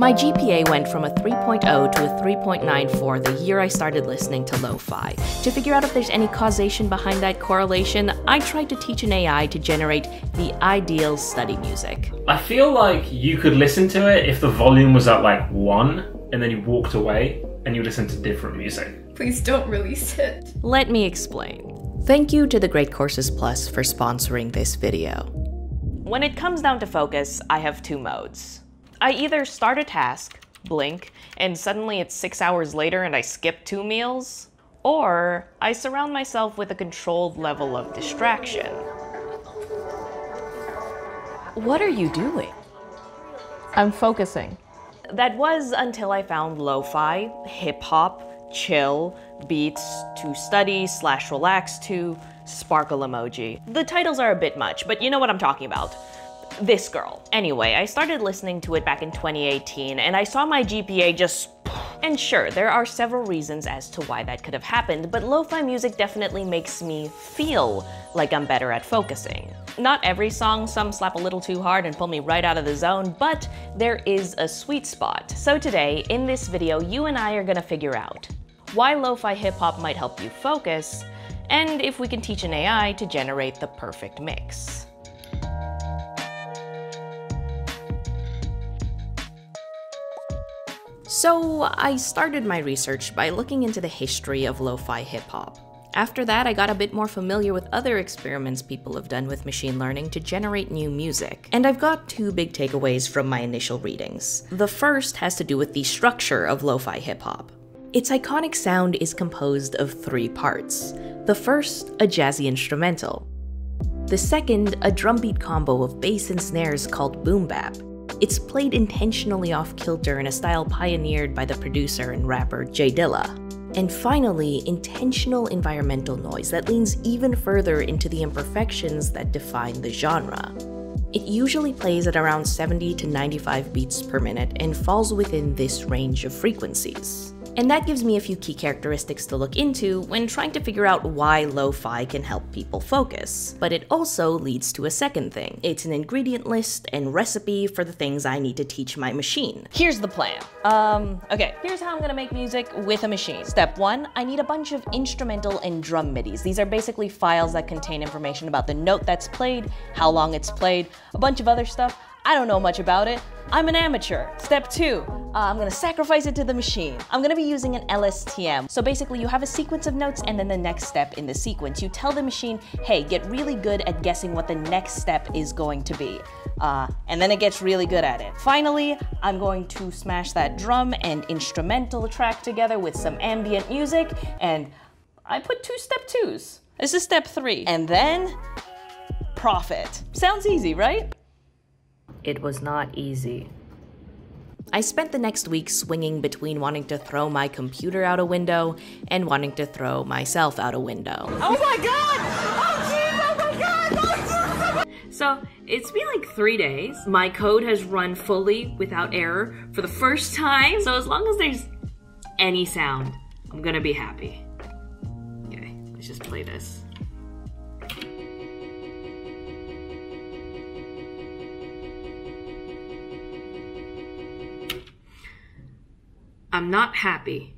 My GPA went from a 3.0 to a 3.94 the year I started listening to lo-fi. To figure out if there's any causation behind that correlation, I tried to teach an AI to generate the ideal study music. I feel like you could listen to it if the volume was at like 1, and then you walked away and you listened to different music. Please don't release it. Let me explain. Thank you to The Great Courses Plus for sponsoring this video. When it comes down to focus, I have two modes. I either start a task, blink, and suddenly it's 6 hours later and I skip 2 meals, or I surround myself with a controlled level of distraction. What are you doing? I'm focusing. That was until I found lo-fi, hip-hop, chill, beats to study / relax to, sparkle emoji. The titles are a bit much, but you know what I'm talking about. This girl. Anyway, I started listening to it back in 2018 and I saw my GPA just... And sure, there are several reasons as to why that could have happened, but lo-fi music definitely makes me feel like I'm better at focusing. Not every song, some slap a little too hard and pull me right out of the zone, but there is a sweet spot. So today, in this video, you and I are gonna figure out why lo-fi hip-hop might help you focus, and if we can teach an AI to generate the perfect mix. So I started my research by looking into the history of lo-fi hip-hop. After that, I got a bit more familiar with other experiments people have done with machine learning to generate new music. And I've got 2 big takeaways from my initial readings. The first has to do with the structure of lo-fi hip-hop. Its iconic sound is composed of 3 parts. The first, a jazzy instrumental. The second, a drumbeat combo of bass and snares called boom bap. It's played intentionally off-kilter in a style pioneered by the producer and rapper J Dilla. And finally, intentional environmental noise that leans even further into the imperfections that define the genre. It usually plays at around 70 to 95 beats per minute and falls within this range of frequencies. And that gives me a few key characteristics to look into when trying to figure out why lo-fi can help people focus. But it also leads to a second thing. It's an ingredient list and recipe for the things I need to teach my machine. Here's the plan. Okay, here's how I'm gonna make music with a machine. Step 1, I need a bunch of instrumental and drum midis. These are basically files that contain information about the note that's played, how long it's played, a bunch of other stuff. I don't know much about it. I'm an amateur. Step 2, I'm gonna sacrifice it to the machine. I'm gonna be using an LSTM. So basically you have a sequence of notes and then the next step in the sequence. You tell the machine, hey, get really good at guessing what the next step is going to be. And then it gets really good at it. Finally, I'm going to smash that drum and instrumental track together with some ambient music. And I put 2 step 2s. This is step 3. And then, profit. Sounds easy, right? It was not easy. I spent the next week swinging between wanting to throw my computer out a window and wanting to throw myself out a window. Oh my god! Oh jeez! Oh my god! Oh jeez! So it's been like 3 days. My code has run fully without error for the first time. So as long as there's any sound, I'm gonna be happy. Okay, let's just play this. I'm not happy.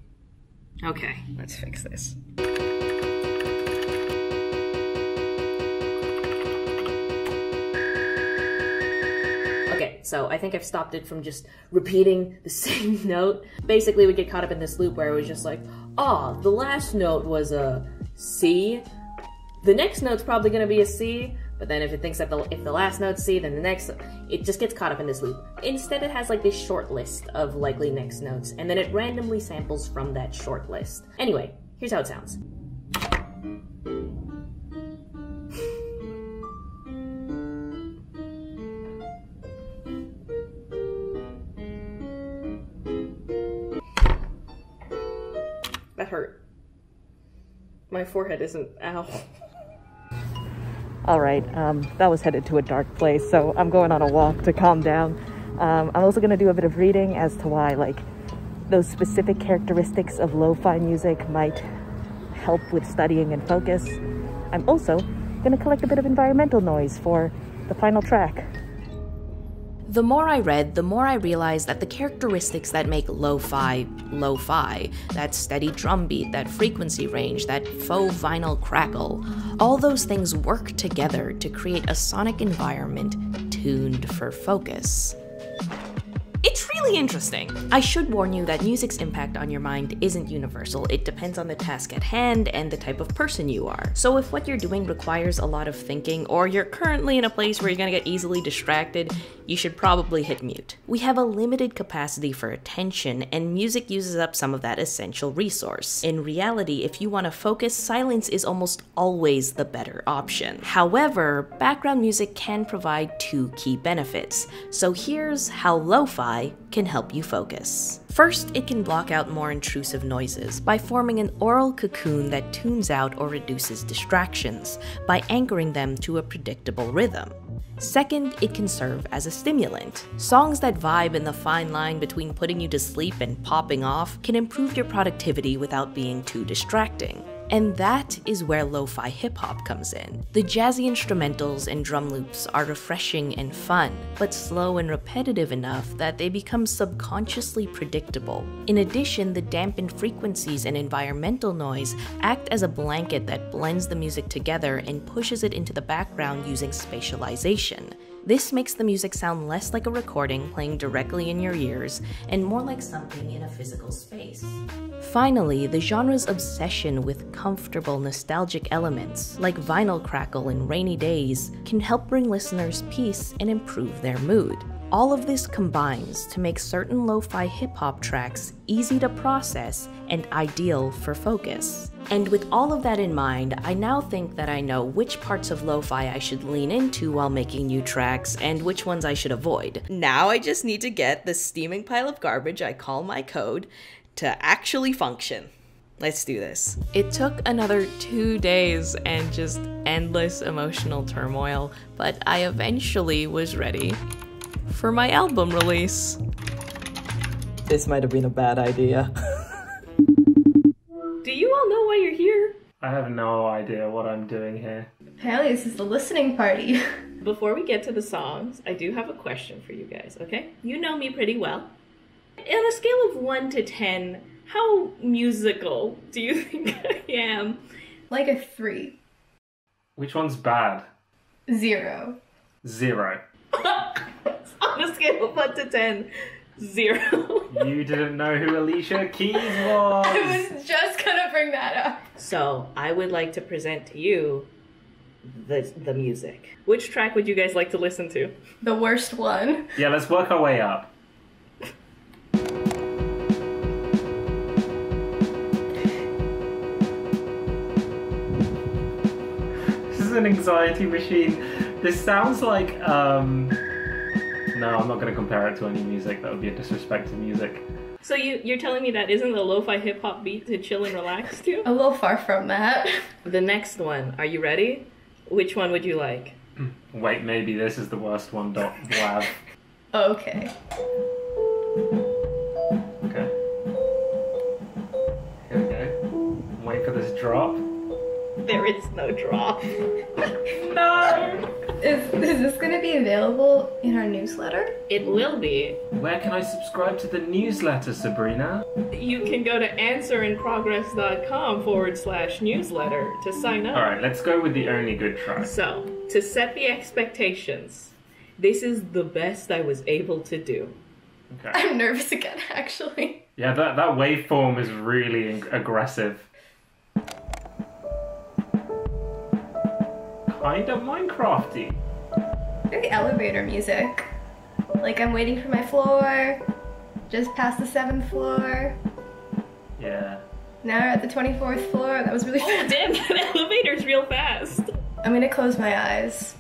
Okay, let's fix this. Okay, so I think I've stopped it from just repeating the same note. Basically, we get caught up in this loop where it was just like, oh, the last note was a C. The next note's probably gonna be a C. But then if it thinks that if the last note's C, then the next, it just gets caught up in this loop. Instead, it has like this short list of likely next notes, and then it randomly samples from that short list. Anyway, here's how it sounds. That hurt. My forehead isn't, ow. All right, that was headed to a dark place, so I'm going on a walk to calm down. I'm also gonna do a bit of reading as to why like those specific characteristics of lo-fi music might help with studying and focus. I'm also gonna collect a bit of environmental noise for the final track. The more I read, the more I realized that the characteristics that make lo-fi, lo-fi, that steady drum beat, that frequency range, that faux vinyl crackle, all those things work together to create a sonic environment tuned for focus. It's really interesting. I should warn you that music's impact on your mind isn't universal. It depends on the task at hand and the type of person you are. So if what you're doing requires a lot of thinking, or you're currently in a place where you're gonna get easily distracted, you should probably hit mute. We have a limited capacity for attention, and music uses up some of that essential resource. In reality, if you wanna focus, silence is almost always the better option. However, background music can provide two key benefits. So here's how lo-fi can help you focus. First, it can block out more intrusive noises by forming an aural cocoon that tunes out or reduces distractions by anchoring them to a predictable rhythm. Second, it can serve as a stimulant. Songs that vibe in the fine line between putting you to sleep and popping off can improve your productivity without being too distracting. And that is where lo-fi hip-hop comes in. The jazzy instrumentals and drum loops are refreshing and fun, but slow and repetitive enough that they become subconsciously predictable. In addition, the dampened frequencies and environmental noise act as a blanket that blends the music together and pushes it into the background using spatialization. This makes the music sound less like a recording playing directly in your ears and more like something in a physical space. Finally, the genre's obsession with comfortable, nostalgic elements, like vinyl crackle and rainy days, can help bring listeners peace and improve their mood. All of this combines to make certain lo-fi hip-hop tracks easy to process and ideal for focus. And with all of that in mind, I now think that I know which parts of lo-fi I should lean into while making new tracks and which ones I should avoid. Now I just need to get the steaming pile of garbage I call my code to actually function. Let's do this. It took another 2 days and just endless emotional turmoil, but I eventually was ready for my album release. This might have been a bad idea. Do you all know why you're here? I have no idea what I'm doing here. Apparently this is the listening party. Before we get to the songs, I do have a question for you guys, okay? You know me pretty well. On a scale of 1 to 10, how musical do you think I am? Like a 3. Which one's bad? 0. 0. On a scale of 1 to 10, 0. You didn't know who Alicia Keys was! I was just gonna bring that up. So, I would like to present to you the music. Which track would you guys like to listen to? The worst one. Yeah, let's work our way up. This is an anxiety machine. This sounds like, No, I'm not going to compare it to any music. That would be a disrespect to music. So you're telling me that isn't the lo-fi hip-hop beat to chill and relax to? A little far from that. The next one. Are you ready? Which one would you like? Wait, maybe this is the worst one. Dot blab. Okay. Okay. Here we go. Wait for this drop. There is no drop. No! Is this going to be available in our newsletter? It will be. Where can I subscribe to the newsletter, Sabrina? You can go to answerinprogress.com/newsletter to sign up. Alright, let's go with the only good track. So, to set the expectations, this is the best I was able to do. Okay. I'm nervous again, actually. Yeah, that waveform is really aggressive. Kind of Minecrafty. Very elevator music. Like I'm waiting for my floor, just past the 7th floor. Yeah. Now we're at the 24th floor. That was really fast. Damn, that elevator's real fast. I'm gonna close my eyes.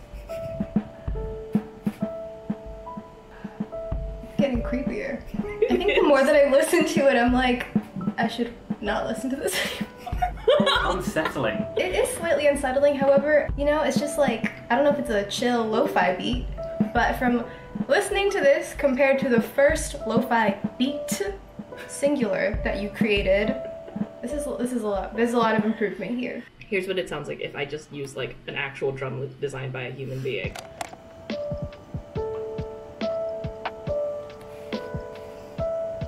It's getting creepier. I think the more that I listen to it, I'm like, I should not listen to this anymore. Unsettling. It is slightly unsettling, however, you know, it's just like, I don't know if it's a chill lo-fi beat, but from listening to this compared to the first lo-fi beat, singular, that you created, this is a lot. There's a lot of improvement here. Here's what it sounds like if I just use like an actual drum loop designed by a human being.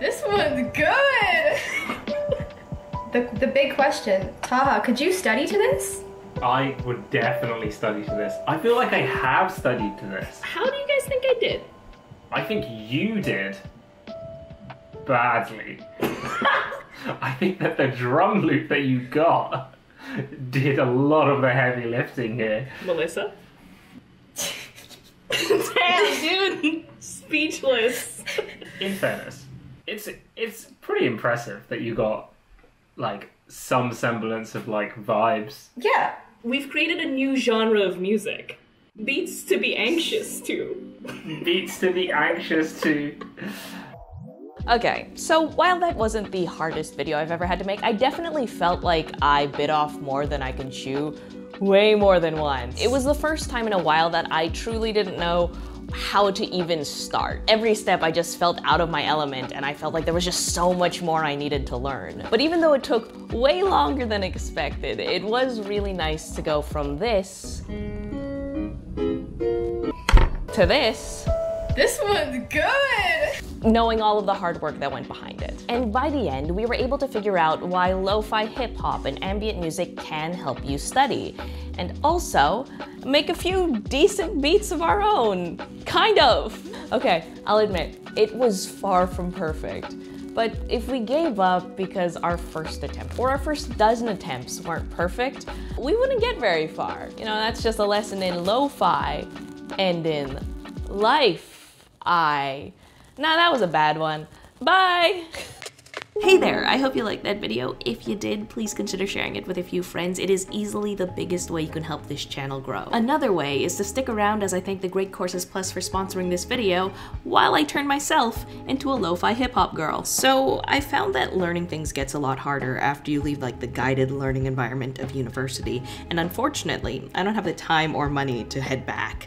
This one's good! The big question, Taha, could you study to this? I would definitely study to this. I feel like I have studied to this. How do you guys think I did? I think you did. Badly. I think that the drum loop that you got did a lot of the heavy lifting here. Melissa? Damn, dude! Speechless. In fairness, it's pretty impressive that you got, like, some semblance of, like, vibes. Yeah. We've created a new genre of music. Beats to be anxious to. Beats to be anxious to. Okay, so while that wasn't the hardest video I've ever had to make, I definitely felt like I bit off more than I can chew, way more than once. It was the first time in a while that I truly didn't know how to even start. Every step I just felt out of my element and I felt like there was just so much more I needed to learn. But even though it took way longer than expected, it was really nice to go from this to this. This one's good! Knowing all of the hard work that went behind it. And by the end, we were able to figure out why lo-fi hip-hop and ambient music can help you study, and also make a few decent beats of our own. Kind of. Okay, I'll admit, it was far from perfect. But if we gave up because our first attempt or our first dozen attempts weren't perfect, we wouldn't get very far. You know, that's just a lesson in lo-fi and in life. Nah, that was a bad one. Bye! Hey there, I hope you liked that video. If you did, please consider sharing it with a few friends. It is easily the biggest way you can help this channel grow. Another way is to stick around as I thank The Great Courses Plus for sponsoring this video while I turn myself into a lo-fi hip-hop girl. So I found that learning things gets a lot harder after you leave like the guided learning environment of university, and unfortunately, I don't have the time or money to head back.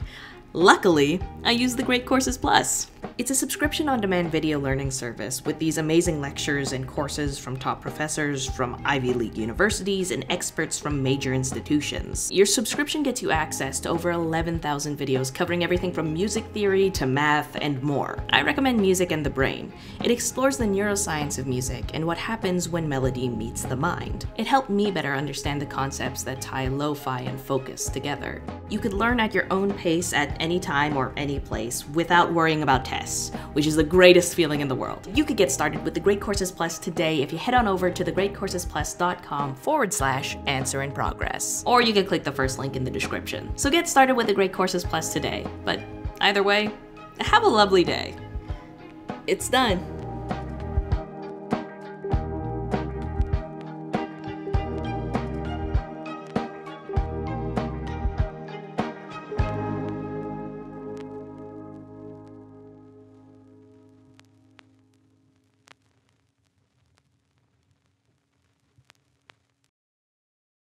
Luckily, I use The Great Courses Plus. It's a subscription on-demand video learning service with these amazing lectures and courses from top professors from Ivy League universities and experts from major institutions. Your subscription gets you access to over 11,000 videos covering everything from music theory to math and more. I recommend Music and the Brain. It explores the neuroscience of music and what happens when melody meets the mind. It helped me better understand the concepts that tie lo-fi and focus together. You could learn at your own pace at any time or any place without worrying about tests, which is the greatest feeling in the world. You could get started with The Great Courses Plus today if you head on over to thegreatcoursesplus.com/answerinprogress. Or you can click the first link in the description. So get started with The Great Courses Plus today, but either way, have a lovely day. It's done.